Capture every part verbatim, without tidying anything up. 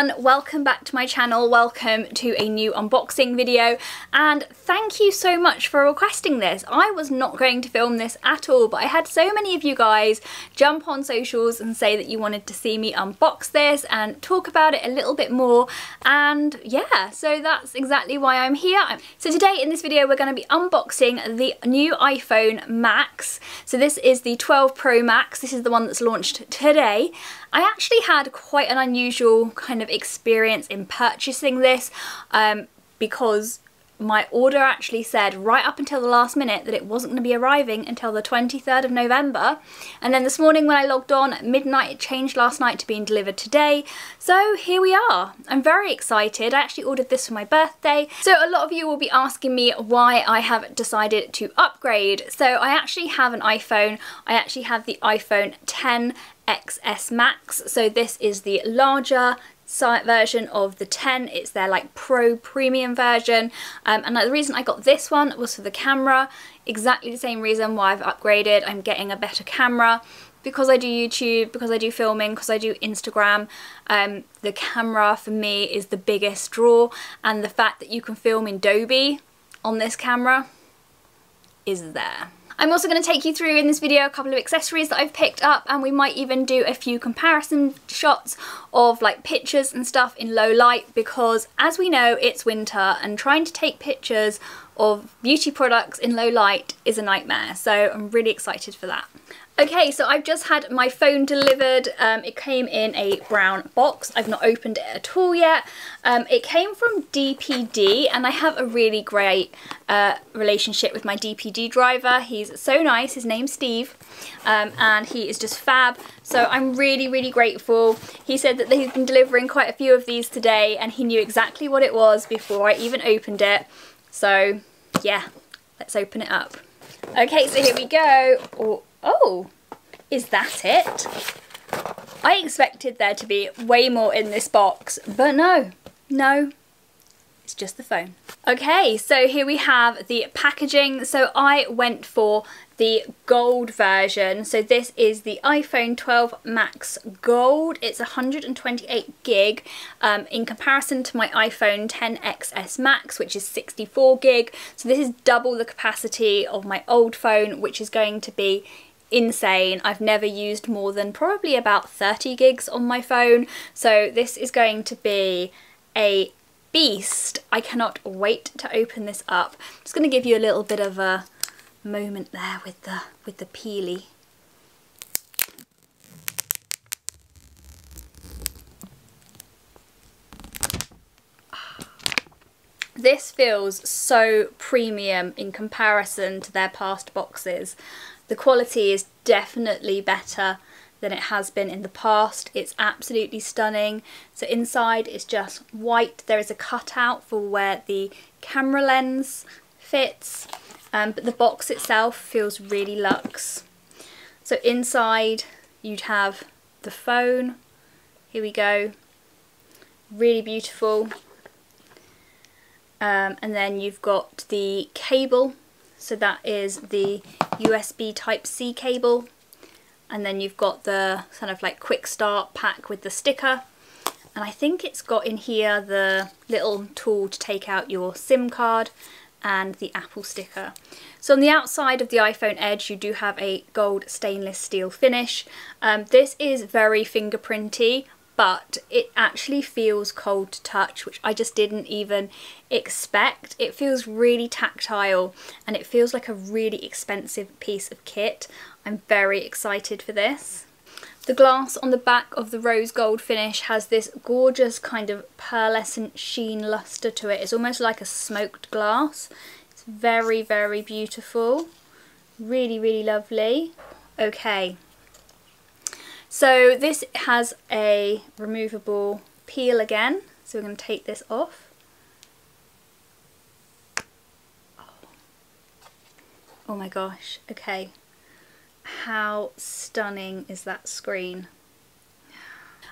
everyone, welcome back to my channel, welcome to a new unboxing video, and thank you so much for requesting this. I was not going to film this at all, but I had so many of you guys jump on socials and say that you wanted to see me unbox this and talk about it a little bit more, and yeah, so that's exactly why I'm here. So today in this video we're going to be unboxing the new iPhone Max. So this is the twelve Pro Max, this is the one that's launched today. I actually had quite an unusual kind of experience in purchasing this um, because my order actually said right up until the last minute that it wasn't going to be arriving until the twenty-third of November, and then this morning when I logged on at midnight it changed last night to being delivered today, so here we are. I'm very excited. I actually ordered this for my birthday, so a lot of you will be asking me why I have decided to upgrade. So I actually have an iPhone. I actually have the iPhone ten X S Max, so this is the larger version of the ten. It's their like pro premium version, um, and like, the reason I got this one was for the camera, exactly the same reason why I've upgraded. I'm getting a better camera because I do YouTube, because I do filming, because I do Instagram. Um, the camera for me is the biggest draw, and the fact that you can film in Dolby on this camera is there. I'm also going to take you through in this video a couple of accessories that I've picked up, and we might even do a few comparison shots of like pictures and stuff in low light, because as we know it's winter and trying to take pictures of beauty products in low light is a nightmare, so I'm really excited for that. Okay, so I've just had my phone delivered. Um, it came in a brown box. I've not opened it at all yet. Um, it came from D P D, and I have a really great uh, relationship with my D P D driver. He's so nice. His name's Steve, um, and he is just fab. So I'm really, really grateful. He said that he's been delivering quite a few of these today, and he knew exactly what it was before I even opened it. So yeah, let's open it up. Okay, so here we go. Oh, oh, is that it? I expected there to be way more in this box, but no, no, it's just the phone. Okay, so here we have the packaging. So I went for the gold version. So this is the iPhone twelve Max Gold. It's one hundred twenty-eight gig um, in comparison to my iPhone ten X S Max, which is sixty-four gig. So this is double the capacity of my old phone, which is going to be insane. I've never used more than probably about thirty gigs on my phone. So this is going to be a beast. I cannot wait to open this up. I'm just going to give you a little bit of a moment there with the with the peely. This feels so premium in comparison to their past boxes. The quality is definitely better than it has been in the past. It's absolutely stunning. So inside is just white. There is a cutout for where the camera lens fits. Um, but the box itself feels really luxe. So inside you'd have the phone. Here we go. Really beautiful. Um, and then you've got the cable. So that is the U S B Type C cable. And then you've got the kind of like quick start pack with the sticker. And I think it's got in here the little tool to take out your SIM card and the Apple sticker. So on the outside of the iPhone edge you do have a gold stainless steel finish. Um, this is very fingerprinty, but it actually feels cold to touch, which I just didn't even expect. It feels really tactile, and it feels like a really expensive piece of kit. I'm very excited for this. The glass on the back of the rose gold finish has this gorgeous kind of pearlescent sheen luster to it. It's almost like a smoked glass. It's very, very beautiful. Really, really lovely. Okay. So this has a removable peel again. So we're going to take this off. Oh my gosh. Okay. How stunning is that screen?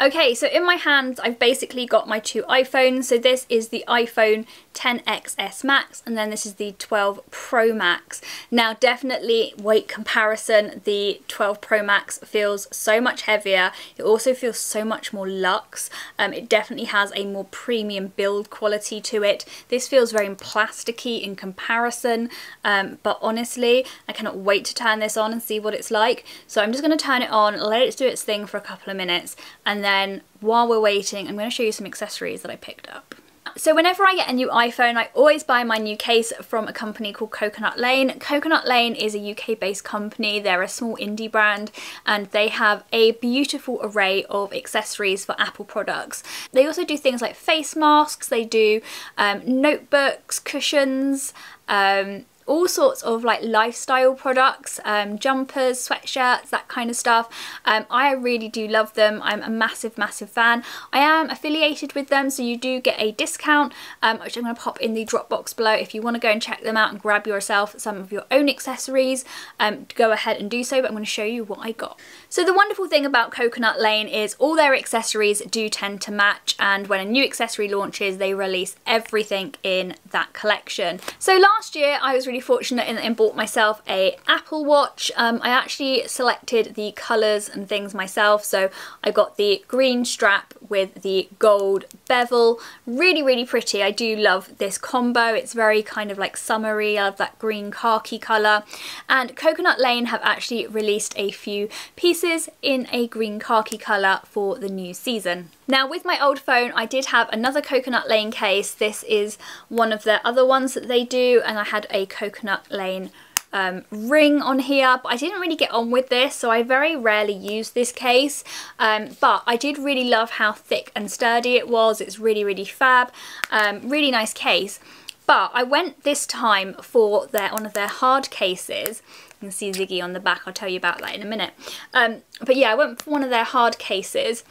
Okay, so in my hands I've basically got my two iPhones. So this is the iPhone ten X S Max and then this is the twelve Pro Max. Now definitely weight comparison, the twelve Pro Max feels so much heavier. It also feels so much more luxe. Um, it definitely has a more premium build quality to it. This feels very plasticky in comparison, um, but honestly I cannot wait to turn this on and see what it's like. So I'm just going to turn it on, let it do its thing for a couple of minutes, and then while we're waiting I'm going to show you some accessories that I picked up. So whenever I get a new iPhone, I always buy my new case from a company called Coconut Lane. Coconut Lane is a U K-based company. They're a small indie brand and they have a beautiful array of accessories for Apple products. They also do things like face masks, they do um, notebooks, cushions, um, all sorts of like lifestyle products, um, jumpers, sweatshirts, that kind of stuff. Um, I really do love them. I'm a massive, massive fan. I am affiliated with them, so you do get a discount, um, which I'm going to pop in the drop box below. If you want to go and check them out and grab yourself some of your own accessories, um, go ahead and do so, but I'm going to show you what I got. So the wonderful thing about Coconut Lane is all their accessories do tend to match, and when a new accessory launches, they release everything in that collection. So last year, I was really fortunate in that I bought myself a Apple Watch. Um, I actually selected the colours and things myself, so I got the green strap with the gold bevel. Really, really pretty. I do love this combo. It's very kind of like summery. I love that green khaki colour. And Coconut Lane have actually released a few pieces in a green khaki colour for the new season. Now with my old phone I did have another Coconut Lane case. This is one of their other ones that they do, and I had a Coconut Lane Um, ring on here, but I didn't really get on with this, so I very rarely use this case, um, but I did really love how thick and sturdy it was. It's really, really fab, um, really nice case. But I went this time for their one of their hard cases. You can see Ziggy on the back, I'll tell you about that in a minute. Um, but yeah, I went for one of their hard cases.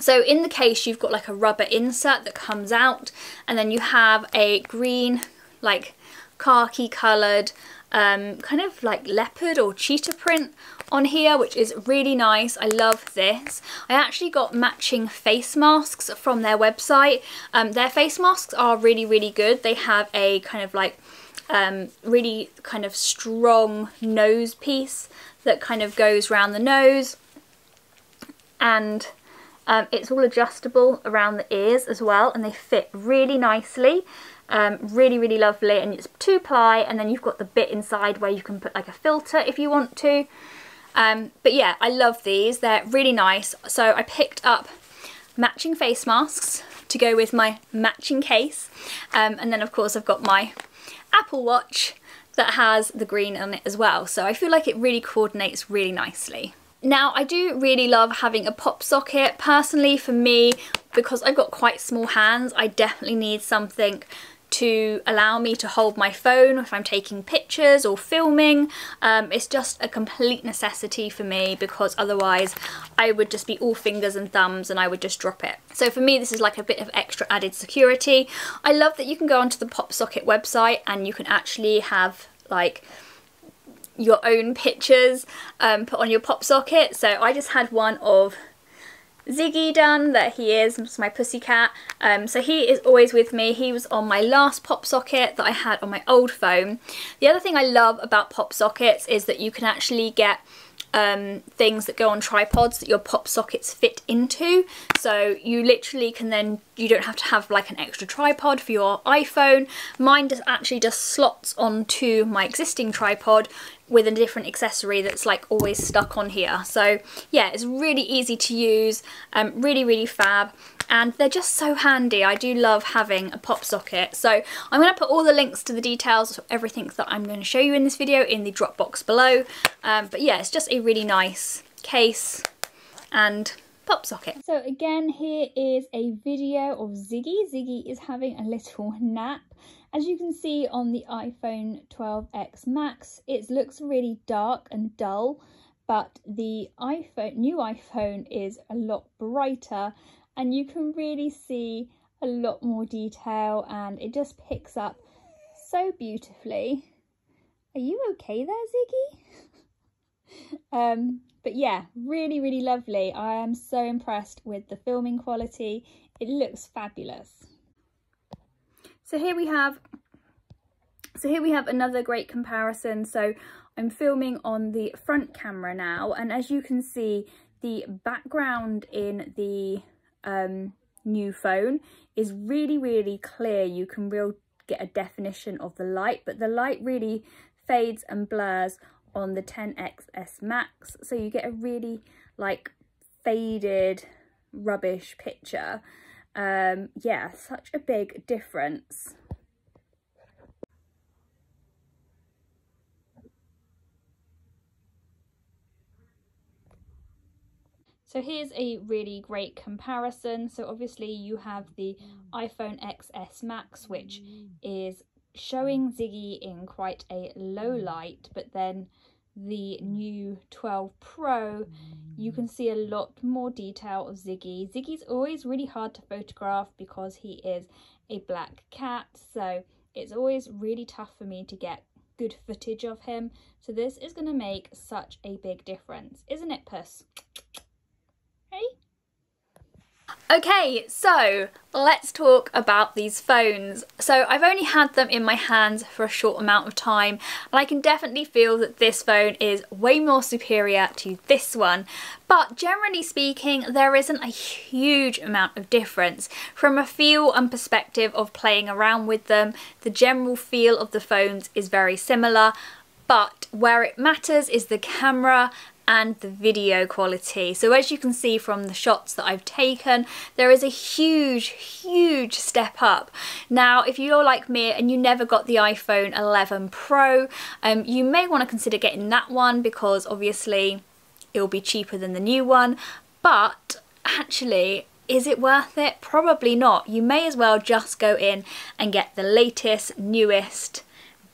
So in the case you've got like a rubber insert that comes out, and then you have a green like khaki coloured Um, kind of like leopard or cheetah print on here, which is really nice. I love this. I actually got matching face masks from their website. Um, their face masks are really, really good. They have a kind of like um, really kind of strong nose piece that kind of goes around the nose, and um, it's all adjustable around the ears as well, and they fit really nicely. Um, really, really lovely, and it's two ply, and then you've got the bit inside where you can put like a filter if you want to. Um, but yeah, I love these. They're really nice. So I picked up matching face masks to go with my matching case. Um, and then of course I've got my Apple Watch that has the green on it as well. So I feel like it really coordinates really nicely. Now I do really love having a pop socket. Personally for me, because I've got quite small hands, I definitely need something to allow me to hold my phone if I'm taking pictures or filming. Um, it's just a complete necessity for me, because otherwise I would just be all fingers and thumbs and I would just drop it. So for me this is like a bit of extra added security. I love that you can go onto the PopSocket website and you can actually have like your own pictures um, put on your PopSocket. So I just had one of Ziggy done, that he is, it's my pussycat. Um, so he is always with me. He was on my last PopSocket that I had on my old phone. The other thing I love about PopSockets is that you can actually get um, things that go on tripods that your PopSockets fit into. So you literally can then, you don't have to have like an extra tripod for your iPhone. Mine just actually just slots onto my existing tripod with a different accessory that's like always stuck on here. So yeah, it's really easy to use, um, really, really fab, and they're just so handy. I do love having a pop socket. So I'm gonna put all the links to the details of everything that I'm gonna show you in this video in the drop box below. Um, but yeah, it's just a really nice case and pop socket. So again, here is a video of Ziggy. Ziggy is having a little nap. As you can see on the iPhone twelve X Max, it looks really dark and dull, but the iPhone, new iPhone is a lot brighter and you can really see a lot more detail, and it just picks up so beautifully. Are you okay there, Ziggy? um, But yeah, really, really lovely. I am so impressed with the filming quality. It looks fabulous. So here we have, so here we have another great comparison. So I'm filming on the front camera now, and as you can see, the background in the um, new phone is really, really clear. You can real get a definition of the light, but the light really fades and blurs on the ten X S Max, so you get a really like faded rubbish picture. Um yeah, such a big difference. So here's a really great comparison. So obviously you have the iPhone ten X S Max, which is showing Ziggy in quite a low light, but then the new twelve Pro, you can see a lot more detail of Ziggy. Ziggy's always really hard to photograph because he is a black cat, so it's always really tough for me to get good footage of him. So this is going to make such a big difference, isn't it, Puss? Hey? Okay, so let's talk about these phones. So I've only had them in my hands for a short amount of time, and I can definitely feel that this phone is way more superior to this one. But generally speaking, there isn't a huge amount of difference. From a feel and perspective of playing around with them, the general feel of the phones is very similar, but where it matters is the camera and the video quality. So as you can see from the shots that I've taken, there is a huge, huge step up. Now, if you're like me and you never got the iPhone eleven Pro, um, you may want to consider getting that one because obviously it'll be cheaper than the new one, but actually, is it worth it? Probably not. You may as well just go in and get the latest, newest,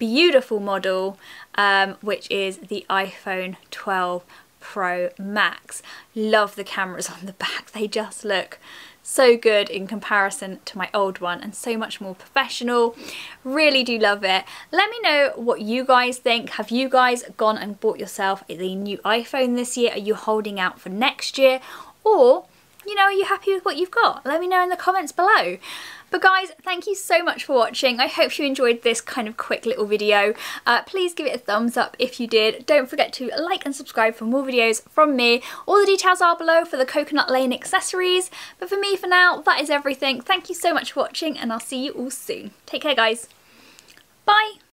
beautiful model, um, which is the iPhone twelve Pro Max. Love the cameras on the back. They just look so good in comparison to my old one, and so much more professional. Really do love it. Let me know what you guys think. Have you guys gone and bought yourself the new iPhone this year? Are you holding out for next year? Or, you know, are you happy with what you've got? Let me know in the comments below. But guys, thank you so much for watching. I hope you enjoyed this kind of quick little video. Uh, please give it a thumbs up if you did. Don't forget to like and subscribe for more videos from me. All the details are below for the Coconut Lane accessories. But for me for now, that is everything. Thank you so much for watching, and I'll see you all soon. Take care, guys. Bye.